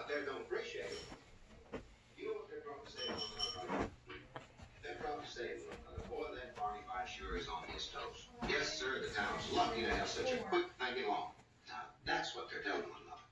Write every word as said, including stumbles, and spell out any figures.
out there don't breathe.